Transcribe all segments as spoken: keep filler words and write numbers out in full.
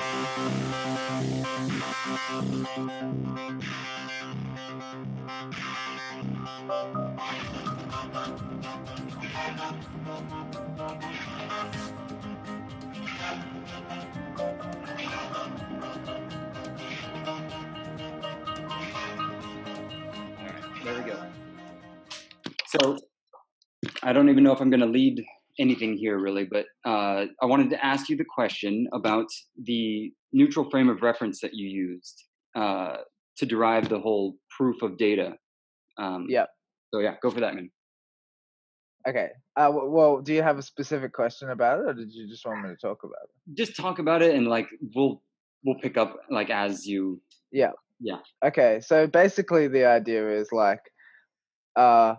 There we go. So I don't even know if I'm going to lead anything here really, but uh, I wanted to ask you the question about the neutral frame of reference that you used uh, to derive the whole proof of data. Um, yeah. So yeah, go for that, man. Okay. Uh, well, do you have a specific question about it, or did you just want me to talk about it? Just talk about it, and like we'll we'll pick up like as you. Yeah. Yeah. Okay. So basically, the idea is like, uh,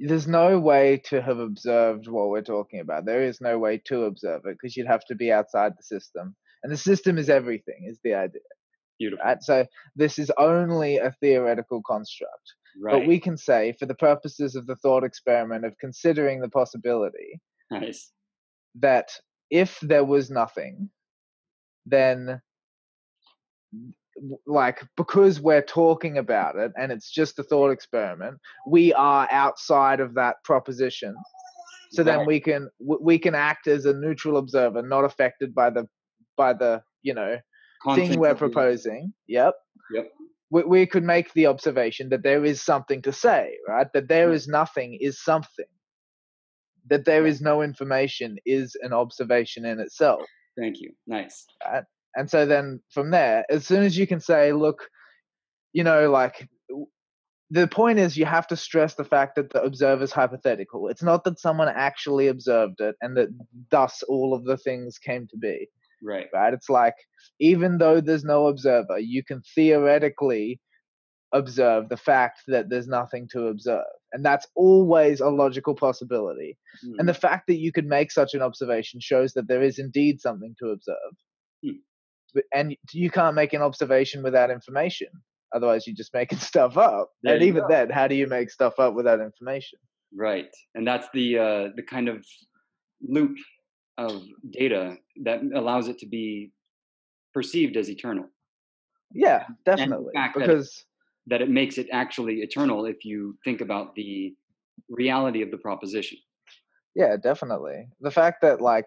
there's no way to have observed what we're talking about. There is no way to observe it because you'd have to be outside the system, and the system is everything. Is the idea. Beautiful. Right? So this is only a theoretical construct. Right. But we can say, for the purposes of the thought experiment of considering the possibility, nice, that if there was nothing, then like because we're talking about it and it's just a thought experiment, we are outside of that proposition. So right. then we can we can act as a neutral observer, not affected by the by the you know content thing we're proposing. Yep. Yep. We, we could make the observation that there is something to say, right? That there is nothing is something. That there is no information is an observation in itself. Thank you. Nice. Right? And so then from there, as soon as you can say, look, you know, like the point is you have to stress the fact that the observer is hypothetical. It's not that someone actually observed it and that thus all of the things came to be. Right. Right. It's like, even though there's no observer, you can theoretically observe the fact that there's nothing to observe. And that's always a logical possibility. Mm. And the fact that you could make such an observation shows that there is indeed something to observe. Mm. And you can't make an observation without information. Otherwise, you're just making stuff up. There and even go. then, how do you make stuff up without information? Right. And that's the uh, the kind of loop of data that allows it to be perceived as eternal. Yeah, definitely. And because that it, that it makes it actually eternal if you think about the reality of the proposition. Yeah, definitely. The fact that like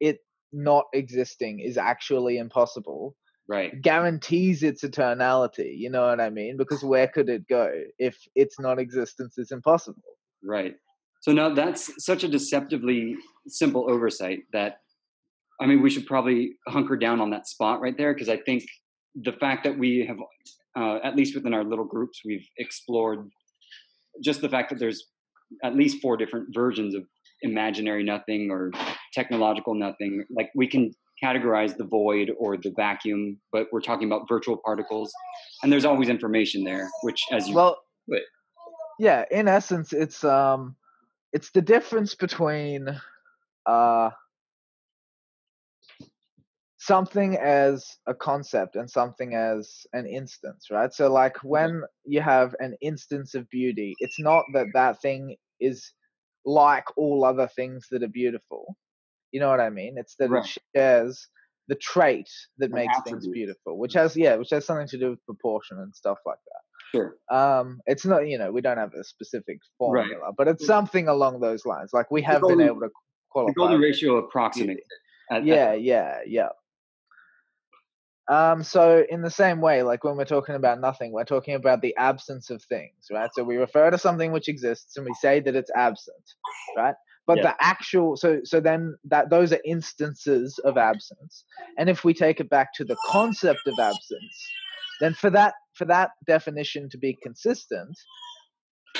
it not existing is actually impossible, right, guarantees its eternality. You know what I mean? Because where could it go if its non-existence is impossible? Right. So now that's such a deceptively simple oversight that, I mean, we should probably hunker down on that spot right there, because I think the fact that we have, uh, at least within our little groups, we've explored just the fact that there's at least four different versions of imaginary nothing or technological nothing. Like we can categorize the void or the vacuum, but we're talking about virtual particles, and there's always information there, which as you well, put. Yeah, in essence, it's um. It's the difference between uh, something as a concept and something as an instance, right? So like when you have an instance of beauty, it's not that that thing is like all other things that are beautiful. You know what I mean? It's that right. it shares the trait that and makes attributes. things beautiful, which has, yeah, which has something to do with proportion and stuff like that. Sure. Um, it's not, you know, we don't have a specific formula, right. but it's something along those lines. Like we have golden, been able to qualify. The golden ratio approximates it. Yeah, yeah, yeah. Um, so in the same way, like when we're talking about nothing, we're talking about the absence of things, right? So we refer to something which exists and we say that it's absent, right? But yeah. the actual, so so then that those are instances of absence. And if we take it back to the concept of absence, then for that, for that definition to be consistent,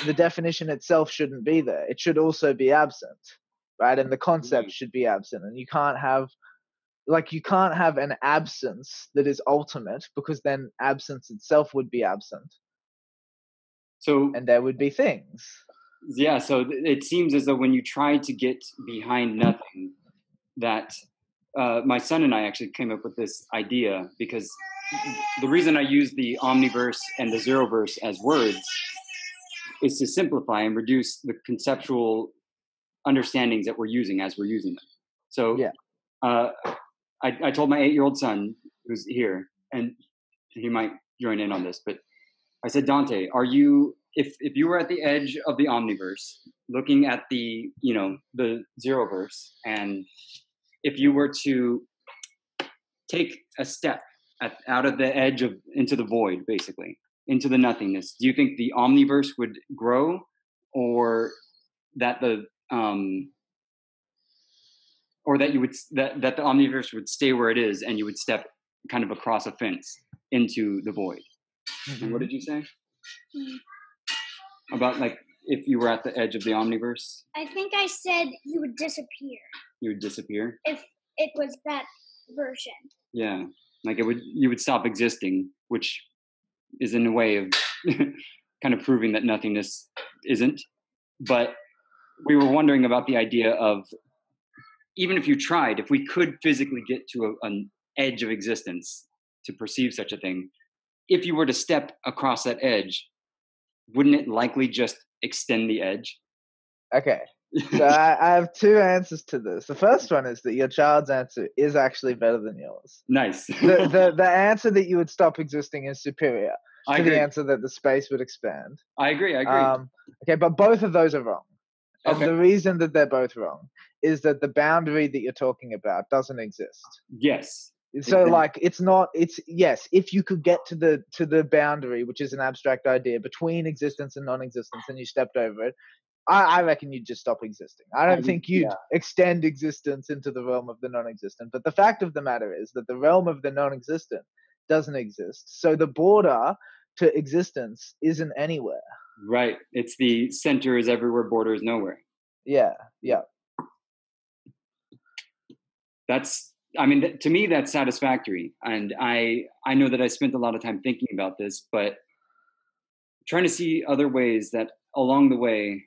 the definition itself shouldn't be there. It should also be absent, right? And the concept should be absent. And you can't have, like, you can't have an absence that is ultimate, because then absence itself would be absent. So, and there would be things. Yeah. So it seems as though when you try to get behind nothing, that uh, my son and I actually came up with this idea, because the reason I use the Omniverse and the Xeroverse as words is to simplify and reduce the conceptual understandings that we're using as we're using them. So yeah. uh, I, I told my eight-year-old son who's here, and he might join in on this, but I said, Dante, are you, if if you were at the edge of the Omniverse, looking at the, you know, the Xeroverse, and if you were to take a step at, out of the edge of into the void, basically, into the nothingness, do you think the Omniverse would grow, or that the um, or that you would that that the Omniverse would stay where it is, and you would step kind of across a fence into the void? Mm-hmm. And what did you say? Mm. About, like, if you were at the edge of the Omniverse? I think I said you would disappear. You would disappear? If it was that version. Yeah. Like, it would, you would stop existing, which is in a way of kind of proving that nothingness isn't. But we were wondering about the idea of, even if you tried, if we could physically get to a, an edge of existence to perceive such a thing, if you were to step across that edge, wouldn't it likely just extend the edge? Okay. So I, I have two answers to this. The first one is that your child's answer is actually better than yours. Nice. the, the the answer that you would stop existing is superior I to agree. The answer that the space would expand. I agree, I agree. Um, okay, but both of those are wrong. And okay. The reason that they're both wrong is that the boundary that you're talking about doesn't exist. Yes. So like, it's not, it's, yes, if you could get to the, to the boundary, which is an abstract idea between existence and non-existence, and you stepped over it, I, I reckon you'd just stop existing. I don't I mean, think you'd yeah. extend existence into the realm of the non-existent. But the fact of the matter is that the realm of the non-existent doesn't exist. So the border to existence isn't anywhere. Right. It's the center is everywhere, border is nowhere. Yeah. Yeah. That's, I mean, to me, that's satisfactory. And I, I know that I spent a lot of time thinking about this, but trying to see other ways that along the way,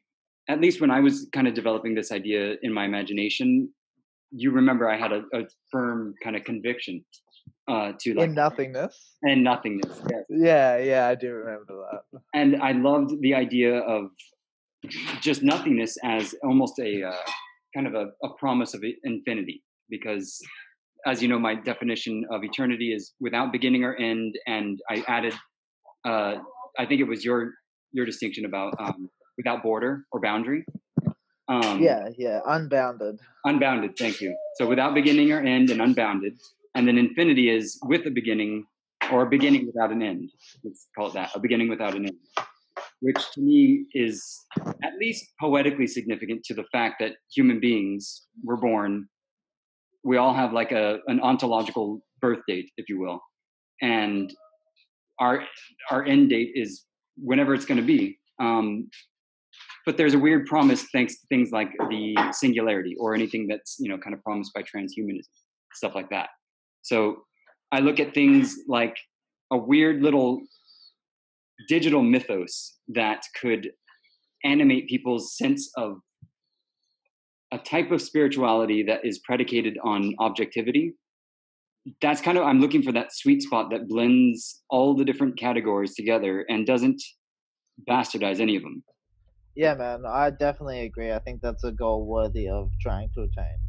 at least when I was kind of developing this idea in my imagination, you remember I had a, a firm kind of conviction uh, to like- In nothingness? And nothingness, yes. Yeah, yeah, I do remember that. And I loved the idea of just nothingness as almost a uh, kind of a, a promise of infinity, because, as you know, my definition of eternity is without beginning or end, and I added, uh, I think it was your your distinction about um, without border or boundary. Um, yeah, yeah, unbounded. Unbounded, thank you. So without beginning or end and unbounded, and then infinity is with a beginning or a beginning without an end. Let's call it that, a beginning without an end, which to me is at least poetically significant to the fact that human beings were born. We all have like a an ontological birth date, if you will, and our our end date is whenever it's going to be. Um, but there's a weird promise, thanks to things like the singularity or anything that's, you know, kind of promised by transhumanism, stuff like that. So I look at things like a weird little digital mythos that could animate people's sense of a type of spirituality that is predicated on objectivity. That's kind of, I'm looking for that sweet spot that blends all the different categories together and doesn't bastardize any of them. Yeah, man, I definitely agree. I think that's a goal worthy of trying to attain.